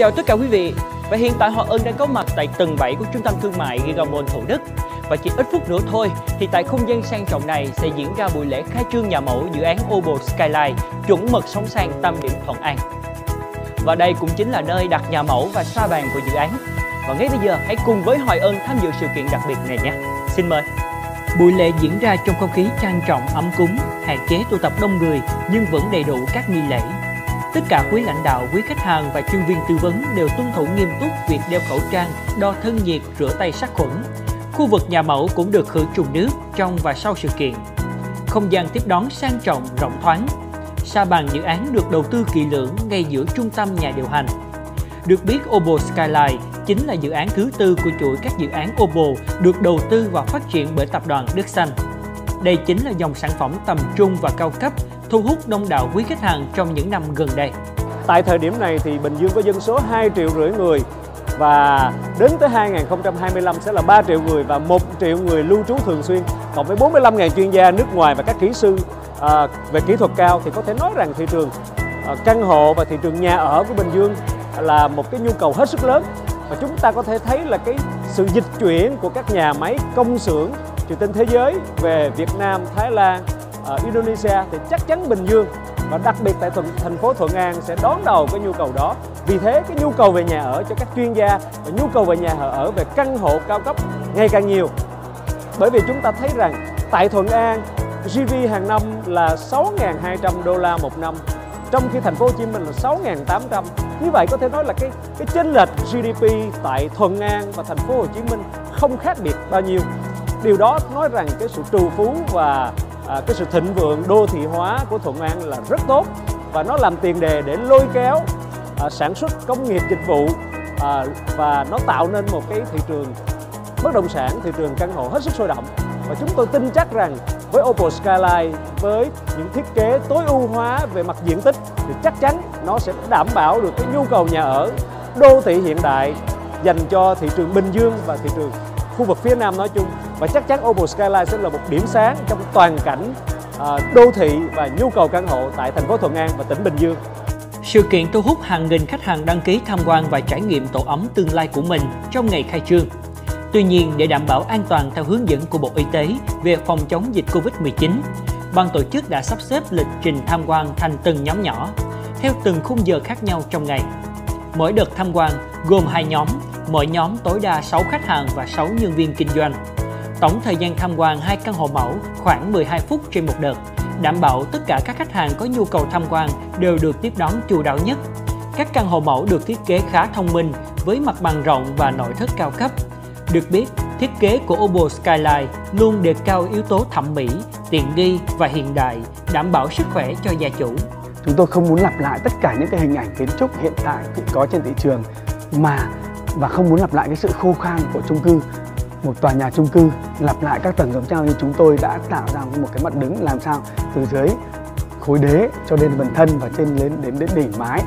chào tất cả quý vị. Và hiện tại Hoàng Ân đang có mặt tại tầng 7 của trung tâm thương mại Gigamall Thủ Đức. Và chỉ ít phút nữa thôi thì tại không gian sang trọng này sẽ diễn ra buổi lễ khai trương nhà mẫu dự án Opal Skyline chuẩn mực sống sang tâm điểm Thuận An. Và đây cũng chính là nơi đặt nhà mẫu và sa bàn của dự án. Và ngay bây giờ hãy cùng với Hoài Ân tham dự sự kiện đặc biệt này nhé. Xin mời. Buổi lễ diễn ra trong không khí trang trọng ấm cúng, hạn chế tụ tập đông người nhưng vẫn đầy đủ các nghi lễ. Tất cả quý lãnh đạo, quý khách hàng và chuyên viên tư vấn đều tuân thủ nghiêm túc việc đeo khẩu trang, đo thân nhiệt, rửa tay sát khuẩn. Khu vực nhà mẫu cũng được khử trùng nước trong và sau sự kiện. Không gian tiếp đón sang trọng, rộng thoáng. Sa bàn dự án được đầu tư kỹ lưỡng ngay giữa trung tâm nhà điều hành. Được biết, Opal Skyline chính là dự án thứ tư của chuỗi các dự án Opal được đầu tư và phát triển bởi tập đoàn Đức Xanh. Đây chính là dòng sản phẩm tầm trung và cao cấp, thu hút đông đảo quý khách hàng trong những năm gần đây. Tại thời điểm này thì Bình Dương có dân số 2,5 triệu người và đến tới 2025 sẽ là 3 triệu người và 1 triệu người lưu trú thường xuyên, cộng với 45.000 chuyên gia nước ngoài và các kỹ sư về kỹ thuật cao, thì có thể nói rằng thị trường căn hộ và thị trường nhà ở của Bình Dương là một cái nhu cầu hết sức lớn. Và chúng ta có thể thấy là cái sự dịch chuyển của các nhà máy công xưởng từ trên thế giới về Việt Nam, Thái Lan, Indonesia, thì chắc chắn Bình Dương và đặc biệt tại thành phố Thuận An sẽ đón đầu cái nhu cầu đó. Vì thế cái nhu cầu về nhà ở cho các chuyên gia và nhu cầu về nhà ở về căn hộ cao cấp ngày càng nhiều. Bởi vì chúng ta thấy rằng tại Thuận An GDP hàng năm là 6.200 đô la một năm, trong khi thành phố Hồ Chí Minh là 6.800. Như vậy có thể nói là cái chênh lệch GDP tại Thuận An và thành phố Hồ Chí Minh không khác biệt bao nhiêu. Điều đó nói rằng cái sự trù phú và cái sự thịnh vượng đô thị hóa của Thuận An là rất tốt, và nó làm tiền đề để lôi kéo sản xuất công nghiệp dịch vụ, và nó tạo nên một cái thị trường bất động sản, thị trường căn hộ hết sức sôi động. Và chúng tôi tin chắc rằng với Opal Skyline, với những thiết kế tối ưu hóa về mặt diện tích, thì chắc chắn nó sẽ đảm bảo được cái nhu cầu nhà ở đô thị hiện đại dành cho thị trường Bình Dương và thị trường khu vực phía Nam nói chung. Và chắc chắn Opal Skyline sẽ là một điểm sáng trong toàn cảnh đô thị và nhu cầu căn hộ tại thành phố Thuận An và tỉnh Bình Dương. Sự kiện thu hút hàng nghìn khách hàng đăng ký tham quan và trải nghiệm tổ ấm tương lai của mình trong ngày khai trương. Tuy nhiên, để đảm bảo an toàn theo hướng dẫn của Bộ Y tế về phòng chống dịch Covid-19, ban tổ chức đã sắp xếp lịch trình tham quan thành từng nhóm nhỏ, theo từng khung giờ khác nhau trong ngày. Mỗi đợt tham quan gồm 2 nhóm, mỗi nhóm tối đa 6 khách hàng và 6 nhân viên kinh doanh. Tổng thời gian tham quan 2 căn hộ mẫu khoảng 12 phút trên một đợt, đảm bảo tất cả các khách hàng có nhu cầu tham quan đều được tiếp đón chu đáo nhất. Các căn hộ mẫu được thiết kế khá thông minh với mặt bằng rộng và nội thất cao cấp. Được biết, thiết kế của Opal Skyline luôn đề cao yếu tố thẩm mỹ, tiện nghi và hiện đại, đảm bảo sức khỏe cho gia chủ. Chúng tôi không muốn lặp lại tất cả những cái hình ảnh kiến trúc hiện tại có trên thị trường, và không muốn lặp lại cái sự khô khan của chung cư. Một tòa nhà chung cư lặp lại các tầng giống nhau, như chúng tôi đã tạo ra một cái mặt đứng làm sao từ dưới khối đế cho đến phần thân và trên đến đỉnh mái,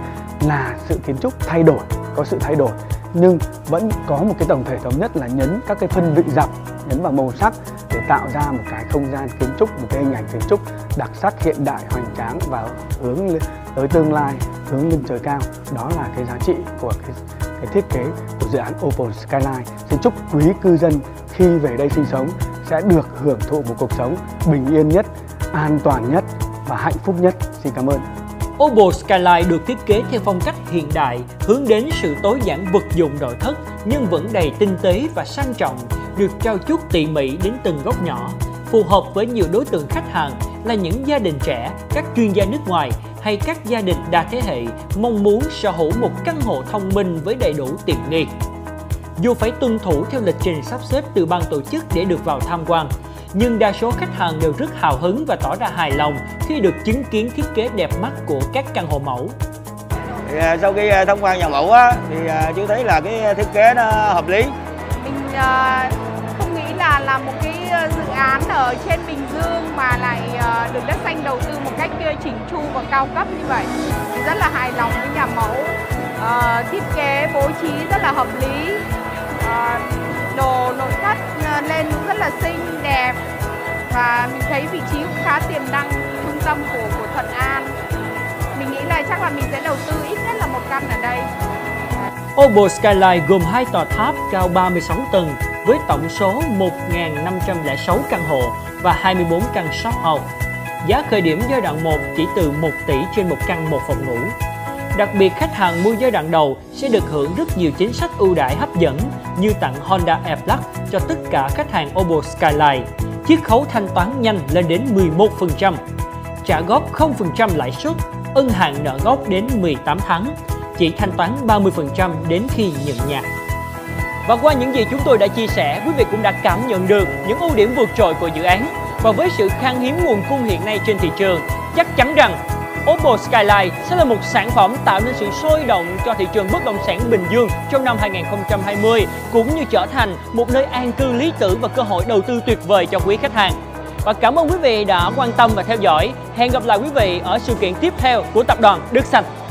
là sự kiến trúc thay đổi, có sự thay đổi nhưng vẫn có một cái tổng thể thống nhất là nhấn các cái phân vị dọc, nhấn vào màu sắc để tạo ra một cái không gian kiến trúc, một cái hình ảnh kiến trúc đặc sắc, hiện đại, hoành tráng và hướng tới tương lai, hướng lên trời cao. Đó là cái giá trị của cái thiết kế của dự án Opal Skyline. Xin chúc quý cư dân khi về đây sinh sống sẽ được hưởng thụ một cuộc sống bình yên nhất, an toàn nhất và hạnh phúc nhất. Xin cảm ơn. Opal Skyline được thiết kế theo phong cách hiện đại, hướng đến sự tối giản vật dụng nội thất nhưng vẫn đầy tinh tế và sang trọng, được trau chuốt tỉ mỉ đến từng góc nhỏ, phù hợp với nhiều đối tượng khách hàng là những gia đình trẻ, các chuyên gia nước ngoài hay các gia đình đa thế hệ mong muốn sở hữu một căn hộ thông minh với đầy đủ tiện nghi. Dù phải tuân thủ theo lịch trình sắp xếp từ ban tổ chức để được vào tham quan, nhưng đa số khách hàng đều rất hào hứng và tỏ ra hài lòng khi được chứng kiến thiết kế đẹp mắt của các căn hộ mẫu. Sau khi tham quan nhà mẫu thì chú thấy là cái thiết kế nó hợp lý. Mình không nghĩ là một cái dự án ở trên Bình Dương mà lại được Đất Xanh đầu tư một cách chỉnh chu và cao cấp như vậy. Mình rất là hài lòng với nhà mẫu, thiết kế bố trí rất là hợp lý, đồ nội thất lên cũng rất là xinh đẹp, và mình thấy vị trí cũng khá tiềm năng trung tâm của Thuận An. Mình nghĩ là chắc là mình sẽ đầu tư ít nhất là một căn ở đây. Opal Skyline gồm 2 tòa tháp cao 36 tầng với tổng số 1.506 căn hộ và 24 căn shop house. Giá khởi điểm giai đoạn 1 chỉ từ 1 tỷ trên 1 căn 1 phòng ngủ. Đặc biệt, khách hàng mua giai đoạn đầu sẽ được hưởng rất nhiều chính sách ưu đãi hấp dẫn như tặng Honda Airblade cho tất cả khách hàng Opal Skyline, chiết khấu thanh toán nhanh lên đến 11%, trả góp 0% lãi suất, ân hạn nợ gốc đến 18 tháng, chỉ thanh toán 30% đến khi nhận nhà. Và qua những gì chúng tôi đã chia sẻ, quý vị cũng đã cảm nhận được những ưu điểm vượt trội của dự án. Và với sự khan hiếm nguồn cung hiện nay trên thị trường, chắc chắn rằng Opal Skyline sẽ là một sản phẩm tạo nên sự sôi động cho thị trường bất động sản Bình Dương trong năm 2020, cũng như trở thành một nơi an cư lý tưởng và cơ hội đầu tư tuyệt vời cho quý khách hàng. Và cảm ơn quý vị đã quan tâm và theo dõi. Hẹn gặp lại quý vị ở sự kiện tiếp theo của tập đoàn Đức Xanh.